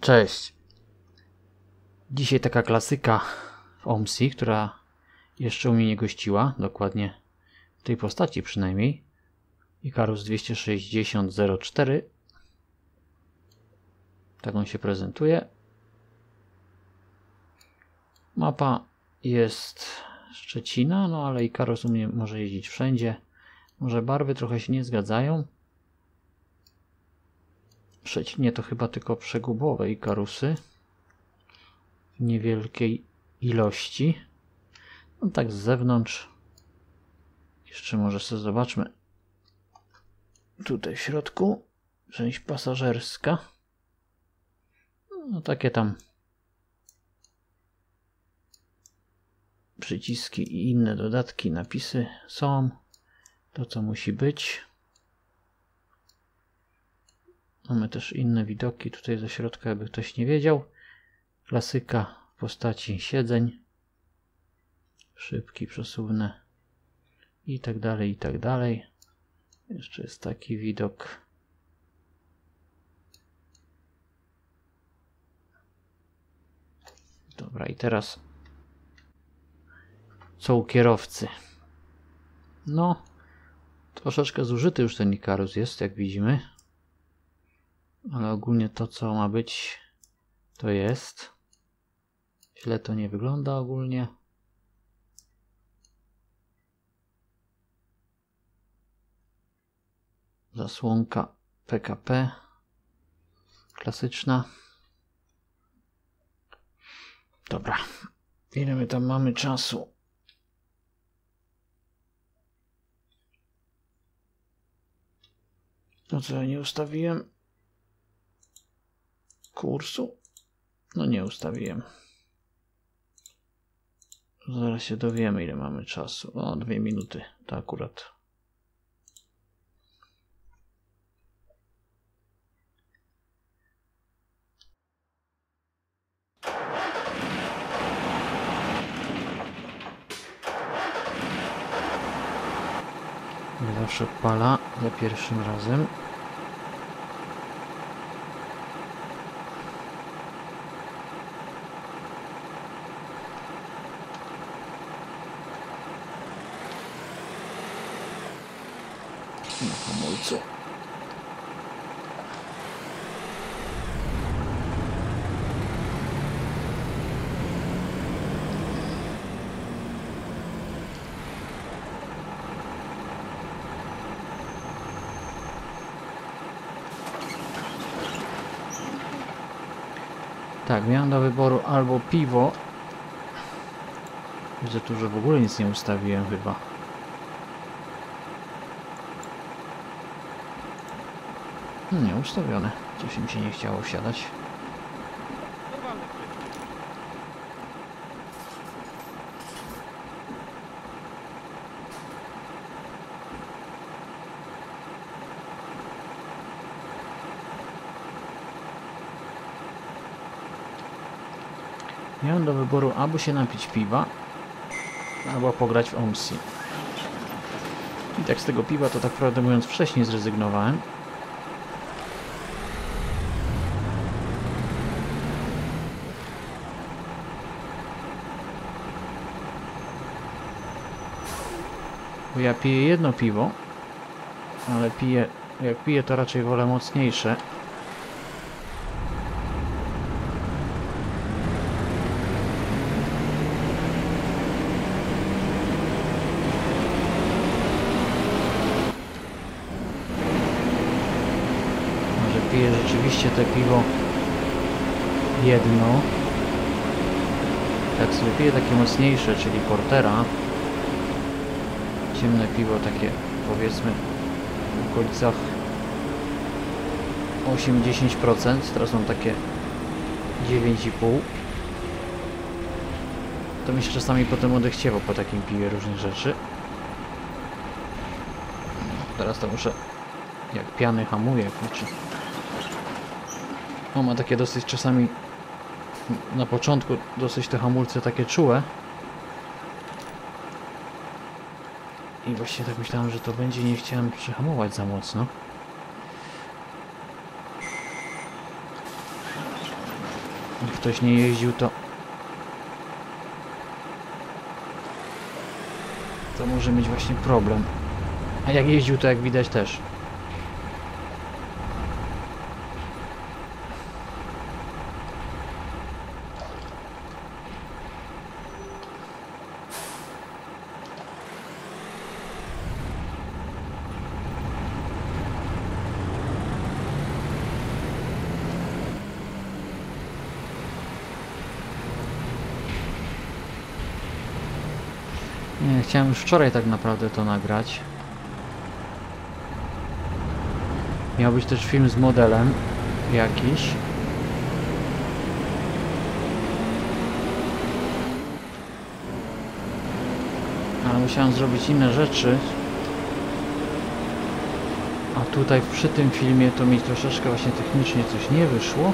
Cześć. Dzisiaj taka klasyka w OMSI, która jeszcze u mnie nie gościła, dokładnie w tej postaci przynajmniej. Ikarus 260.04. Tak on się prezentuje. Mapa jest Szczecina, no ale Ikarus u mnie może jeździć wszędzie. Może barwy trochę się nie zgadzają. W Szczecinie to chyba tylko przegubowe Ikarusy w niewielkiej ilości. No tak z zewnątrz. Jeszcze może sobie zobaczmy. Tutaj w środku część pasażerska. No takie tam przyciski i inne dodatki, napisy są. To co musi być. Mamy też inne widoki tutaj ze środka, jakby ktoś nie wiedział. Klasyka w postaci siedzeń. Szybki, przesuwne i tak dalej, i tak dalej. Jeszcze jest taki widok. Dobra, i teraz co u kierowcy? No, troszeczkę zużyty już ten Ikarus jest, jak widzimy. Ale ogólnie to, co ma być, to jest. Źle to nie wygląda ogólnie. Zasłonka PKP. Klasyczna. Dobra. Ile my tam mamy czasu? No co, ja nie ustawiłem kursu? No nie ustawiłem. Zaraz się dowiemy, ile mamy czasu. O, 2 minuty, to akurat. Nie zawsze odpala za pierwszym razem. Na hamulcu. Tak, miałem do wyboru albo piwo. Widzę tu, że w ogóle nic nie ustawiłem chyba. Nie, ustawione. Coś im się nie chciało wsiadać. Miałem do wyboru albo się napić piwa, albo pograć w OMSI. I tak z tego piwa to tak prawdę mówiąc wcześniej zrezygnowałem. Bo ja piję jedno piwo, ale jak piję to raczej wolę mocniejsze. Może piję rzeczywiście te piwo jedno. Jak sobie piję takie mocniejsze, czyli portera. Ciemne piwo, takie powiedzmy w okolicach 8-10%, teraz są takie 9,5%. To mi się czasami potem odechciewo po takim piwie różnych rzeczy. Teraz to muszę, jak piany hamuje, kurczę. On ma takie dosyć czasami, na początku dosyć te hamulce takie czułe. I właśnie tak myślałem, że to będzie, nie chciałem przyhamować za mocno. ktoś nie jeździł, to może mieć właśnie problem. A jak jeździł, to jak widać też. Chciałem już wczoraj tak naprawdę to nagrać. Miał być też film z modelem jakiś. Ale musiałem zrobić inne rzeczy. A tutaj przy tym filmie to mi troszeczkę właśnie technicznie coś nie wyszło.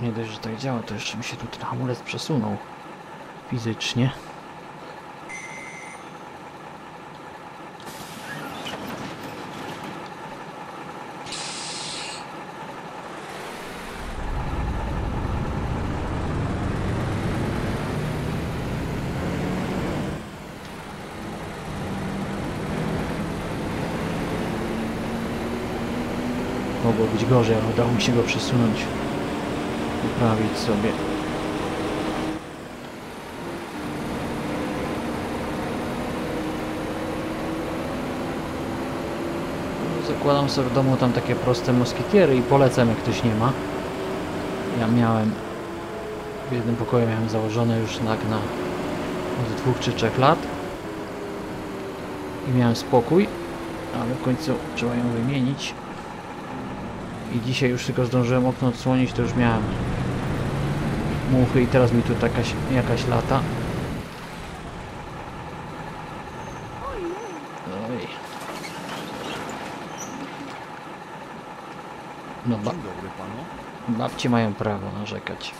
Nie dość, że tak działa, to jeszcze mi się tu ten hamulec przesunął fizycznie. Mogło być gorzej, ale udało mi się go przesunąć. Poprawić sobie. Zakładam sobie w domu tam takie proste moskitiery i polecam, jak ktoś nie ma. Ja miałem w jednym pokoju założone już na od 2 czy 3 lat i miałem spokój, ale w końcu trzeba ją wymienić. I dzisiaj już tylko zdążyłem okno odsłonić, to już miałem muchy i teraz mi tu jakaś lata. Oj. No babci mają prawo narzekać.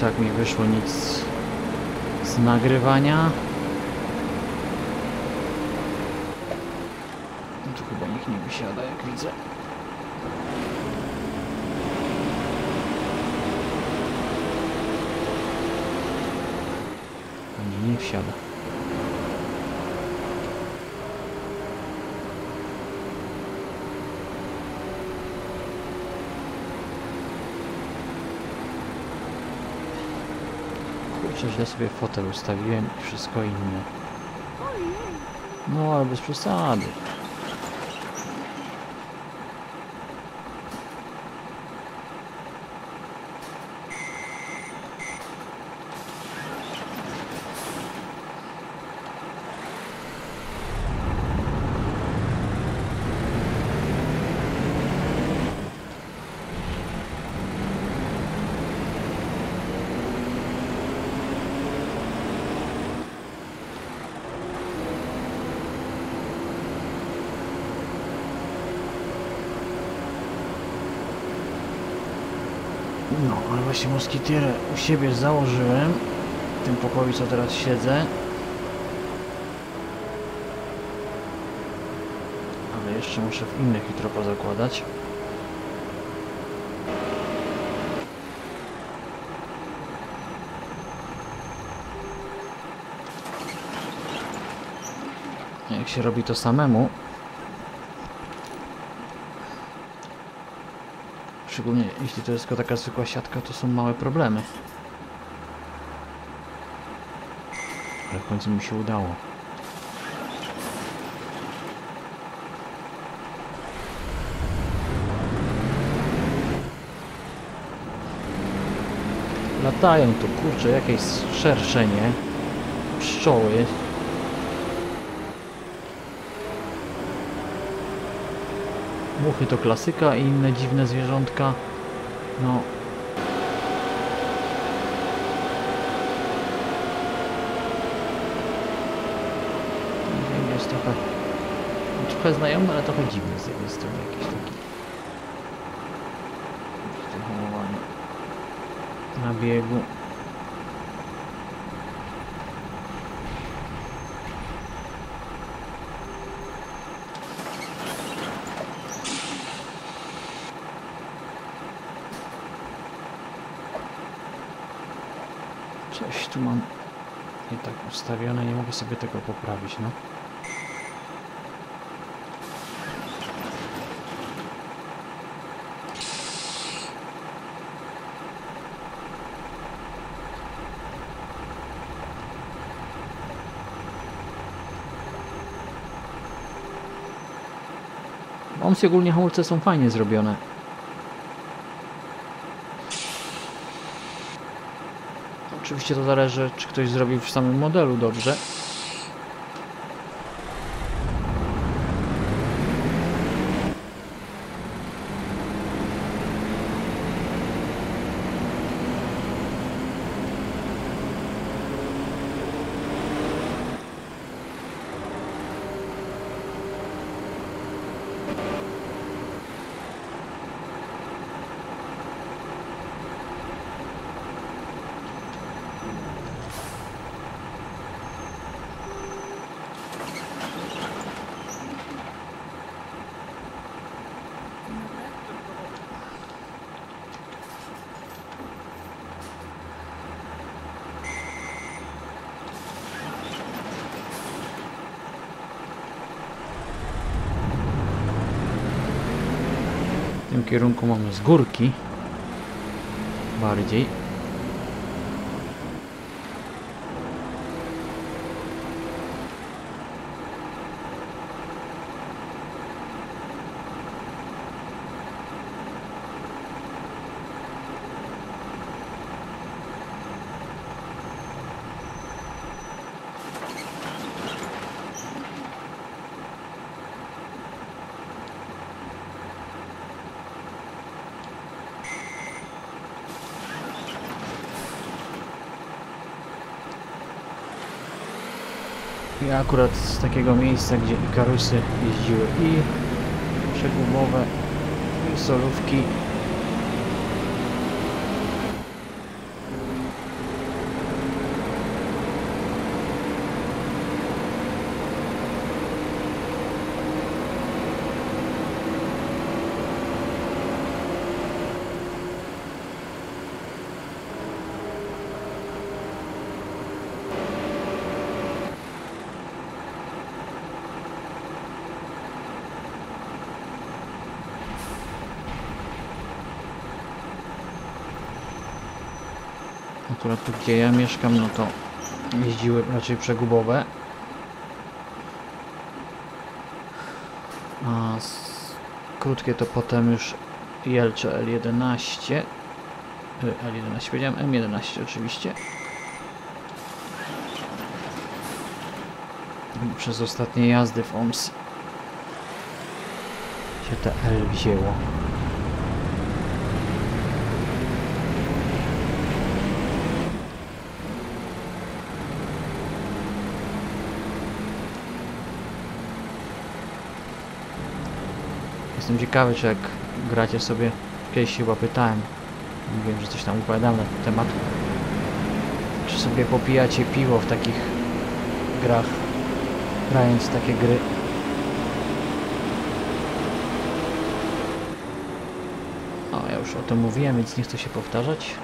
Tak mi wyszło nic z nagrywania. Tu chyba nikt nie wysiada, jak widzę. Ani nie wsiada. Źle sobie fotel ustawiłem i wszystko inne. No ale bez przesady. No, ale właśnie moskitierę u siebie założyłem, w tym pokoju, co teraz siedzę. Ale jeszcze muszę w innych jutro pozakładać. Jak się robi to samemu, szczególnie jeśli to jest tylko taka zwykła siatka, to są małe problemy. Ale w końcu mi się udało. Latają tu, kurczę, jakieś szerszenie, pszczoły. Muchy to klasyka i inne dziwne zwierzątka. No. Jest trochę znajomy, ale trochę dziwny z jednej strony jakiś taki. Na biegu. Coś tu mam nie tak ustawione, nie mogę sobie tego poprawić, no. OMSI ogólnie hamulce są fajnie zrobione. Oczywiście to zależy, czy ktoś zrobił w samym modelu dobrze. W tym kierunku mamy z górki bardziej. Ja akurat z takiego miejsca, gdzie Ikarusy jeździły i przegubowe, i solówki. Akurat tu, gdzie ja mieszkam, no to jeździły raczej przegubowe. A krótkie to potem już Jelcz L11. L11 powiedziałem, M11 oczywiście. Przez ostatnie jazdy w OMSI się te L wzięło. Jestem ciekawy, czy jak gracie sobie, kiedyś chyba pytałem, mówiłem, że coś tam opowiadałem na ten temat, czy sobie popijacie piwo w takich grach, grając takie gry. No, ja już o tym mówiłem, więc nie chcę się powtarzać.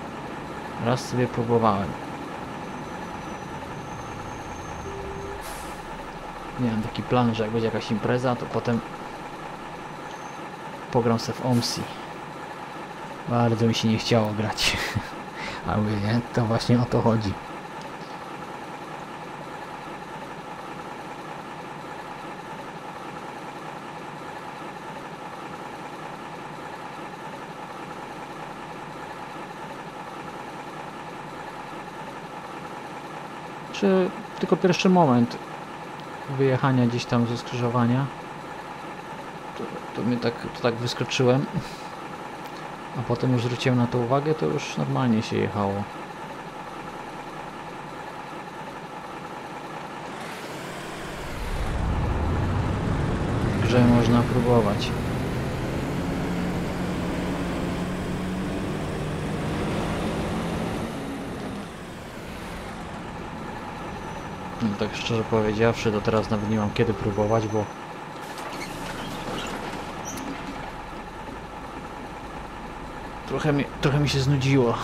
Raz sobie próbowałem. Miałem taki plan, że jak będzie jakaś impreza, to potem pogram se w OMSI. Bardzo mi się nie chciało grać. A mówię, nie? To właśnie o to chodzi. czy tylko pierwszy moment wyjechania gdzieś tam ze skrzyżowania. To tak wyskoczyłem, a potem już zwróciłem na to uwagę, to już normalnie się jechało. Także można próbować. No, tak szczerze powiedziawszy, to teraz nawet nie mam kiedy próbować, bo trochę mi się znudziło.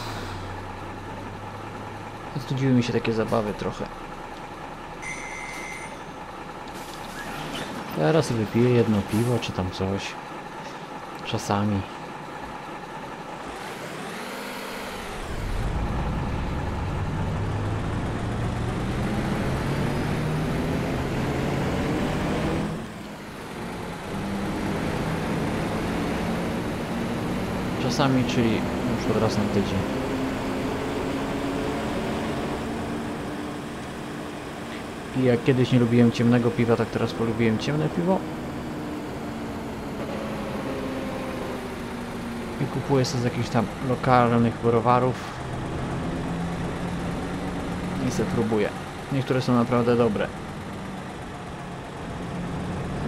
Znudziły mi się takie zabawy trochę. Teraz wypiję jedno piwo czy tam coś. Czasami. Czasami, czyli na przykład raz na tydzień. I jak kiedyś nie lubiłem ciemnego piwa, tak teraz polubiłem ciemne piwo. I kupuję sobie z jakichś tam lokalnych browarów. I sobie próbuję. Niektóre są naprawdę dobre.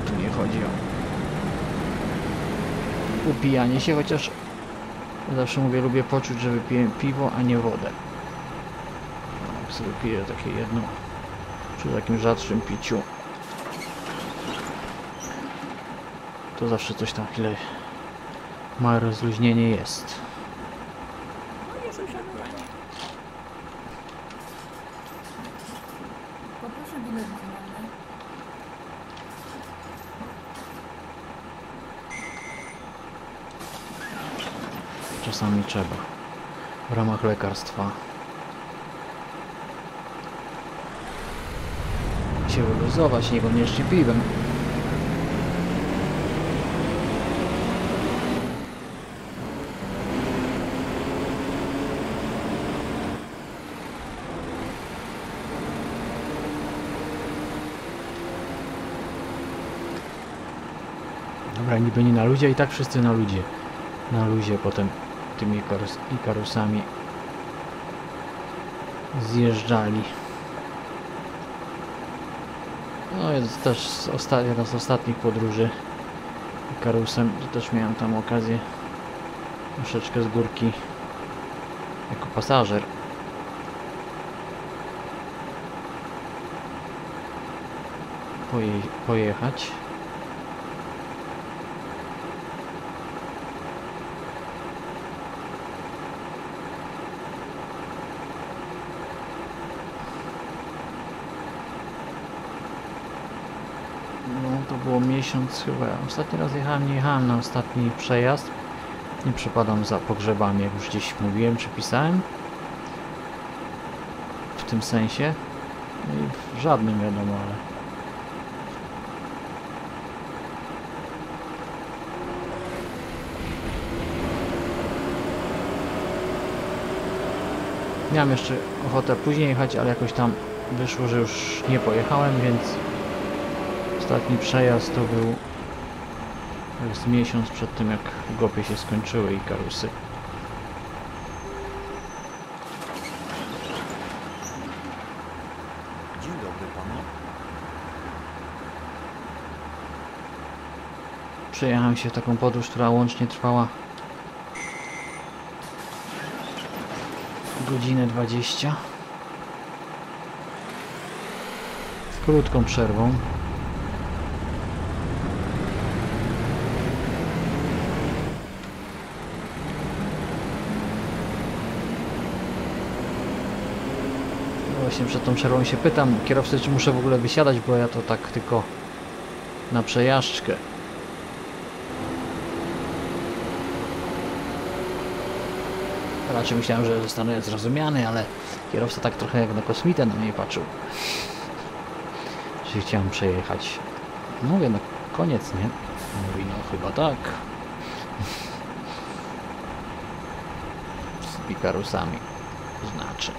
Tu nie chodzi o upijanie się, chociaż zawsze mówię, lubię poczuć, że wypiję piwo, a nie wodę. Jak sobie piję takie jedno, przy takim rzadszym piciu, to zawsze coś tam chwilę małe rozluźnienie jest. Czasami trzeba w ramach lekarstwa się wyluzować, niekoniecznie piwem. Dobra, niby nie na ludzie, i tak wszyscy na ludzie. Na luzie potem tymi Ikarusami zjeżdżali. No jest też jedna z ostatnich podróży Ikarusem, to też miałem tam okazję troszeczkę z górki jako pasażer. Pojechać. Było miesiąc chyba. Ostatni raz jechałem, nie jechałem na ostatni przejazd. Nie przepadam za pogrzebami, jak już gdzieś mówiłem czy pisałem. W tym sensie. No i w żadnym wiadomo, ale. Miałem jeszcze ochotę później jechać, ale jakoś tam wyszło, że już nie pojechałem, więc. Ostatni przejazd to był z miesiąc przed tym, jak w Gopie się skończyły Ikarusy. Dzień dobry panu. Przejechałem się w taką podróż, która łącznie trwała godzinę 20. Z krótką przerwą. Właśnie przed tą przerwą się pytam kierowcy, czy muszę w ogóle wysiadać, bo ja to tak tylko na przejażdżkę. Raczej myślałem, że zostanę zrozumiany, ale kierowca tak trochę jak na kosmitę na mnie patrzył. Czyli chciałem przejechać. Mówię, no koniec, nie? Mówi, no chyba tak. Z Ikarusami. Znaczy.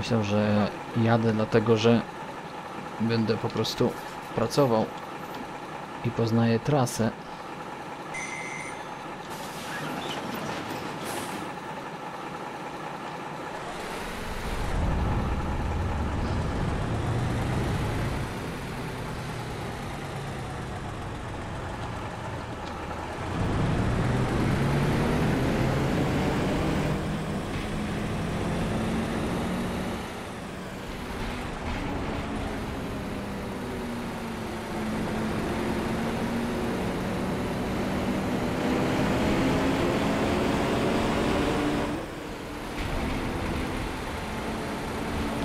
Myślę, że jadę dlatego, że będę po prostu pracował i poznaję trasę.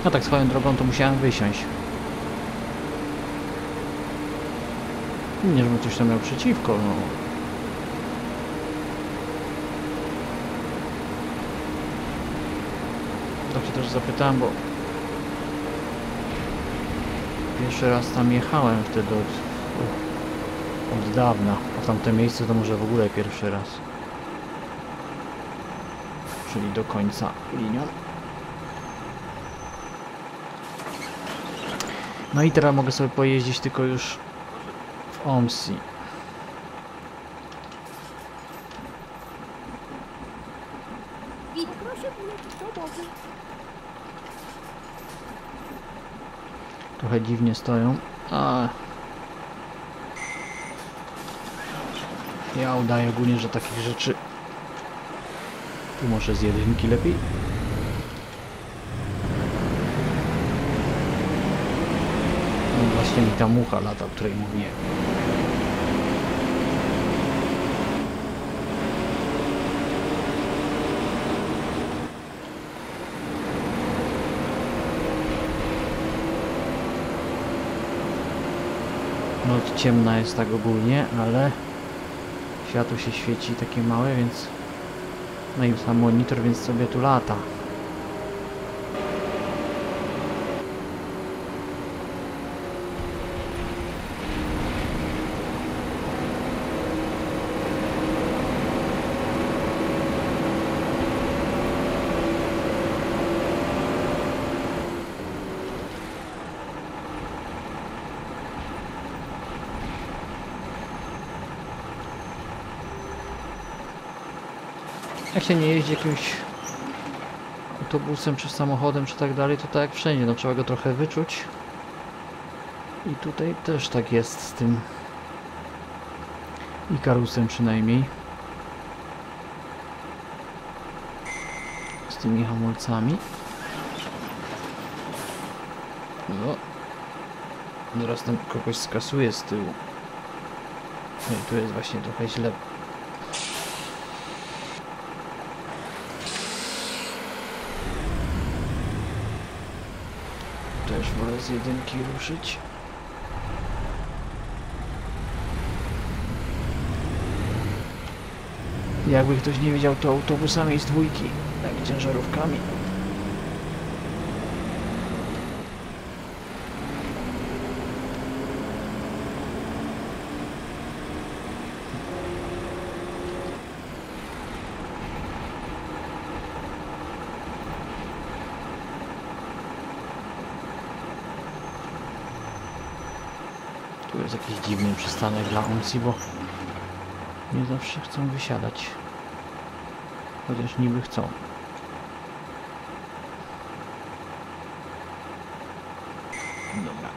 No tak swoją drogą to musiałem wysiąść. Nie, żebym coś tam miał przeciwko, no. Tak się też zapytałem, bo pierwszy raz tam jechałem wtedy od dawna, a tamte miejsce to może w ogóle pierwszy raz. Czyli do końca linia. No i teraz mogę sobie pojeździć tylko już w OMSI. Trochę dziwnie stoją, ale ja udaję ogólnie, że takich rzeczy tu może z jedynki lepiej. Właśnie mi ta mucha lata, o której mówiłem. Noc ciemna jest tak ogólnie, ale światło się świeci takie małe, więc no i sam monitor, więc sobie tu lata. Jak się nie jeździ jakimś autobusem, czy samochodem, czy tak dalej, to tak jak wszędzie, no trzeba go trochę wyczuć. I tutaj też tak jest z tym Ikarusem przynajmniej. Z tymi hamulcami. No. Teraz tam kogoś skasuje z tyłu. No i tu jest właśnie trochę źle. Też wolę z jedynki ruszyć. Jakby ktoś nie wiedział, to autobusami z dwójki, tak ciężarówkami. Tu jest jakiś dziwny przystanek dla OMSI, bo nie zawsze chcą wysiadać. Chociaż niby chcą. Dobra.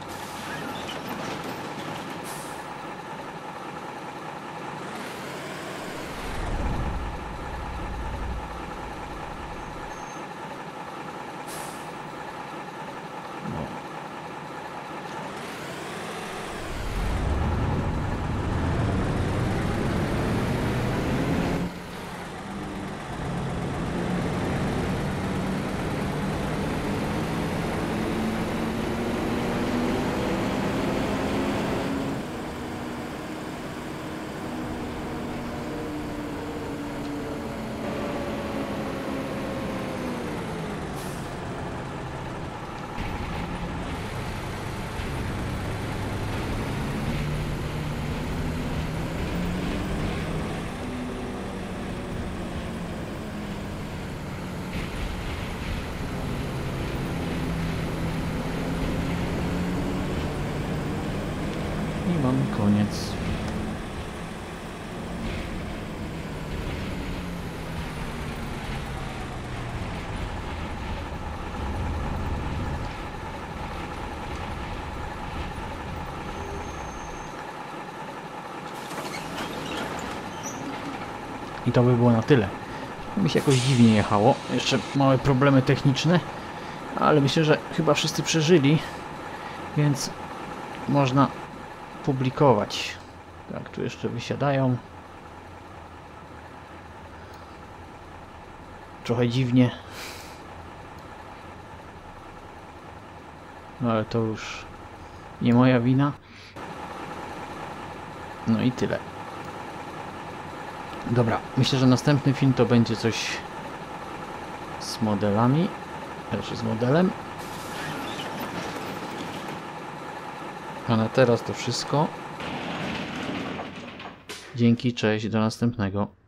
i mam koniec. I to by było na tyle. Mi się jakoś dziwnie jechało. Jeszcze małe problemy techniczne. Ale myślę, że chyba wszyscy przeżyli. Więc można publikować. Tak, tu jeszcze wysiadają. Trochę dziwnie. No ale to już nie moja wina. No i tyle. Dobra, myślę, że następny film to będzie coś z modelami. Znaczy z modelem. A na teraz to wszystko. Dzięki, cześć, do następnego.